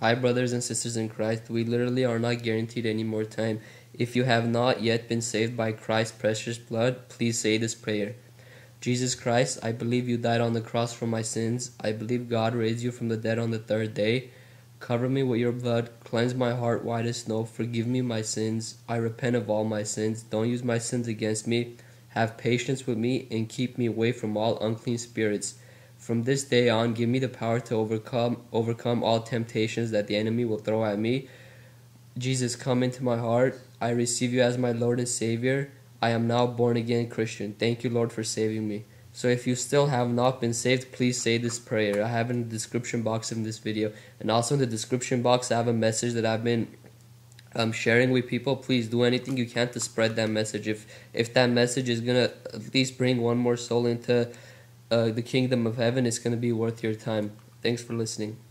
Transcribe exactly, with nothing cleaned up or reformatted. Hi brothers and sisters in Christ, we literally are not guaranteed any more time. If you have not yet been saved by Christ's precious blood, please say this prayer. Jesus Christ, I believe you died on the cross for my sins. I believe God raised you from the dead on the third day. Cover me with your blood, cleanse my heart white as snow, forgive me my sins. I repent of all my sins. Don't use my sins against me. Have patience with me and keep me away from all unclean spirits. From this day on, give me the power to overcome overcome all temptations that the enemy will throw at me. Jesus, come into my heart. I receive you as my Lord and Savior. I am now born again Christian. Thank you, Lord, for saving me. So if you still have not been saved, please say this prayer. I have it in the description box in this video. And also in the description box, I have a message that I've been um, sharing with people. Please do anything you can to spread that message. If, if that message is going to at least bring one more soul into Uh, the kingdom of heaven, is going to be worth your time. Thanks for listening.